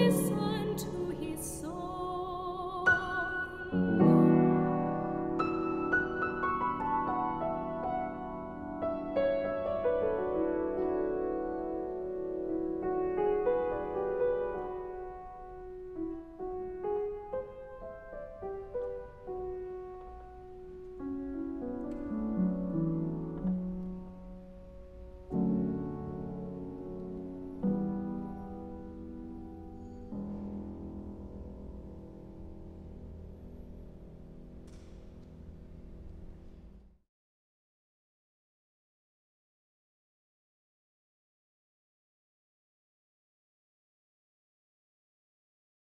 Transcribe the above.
this.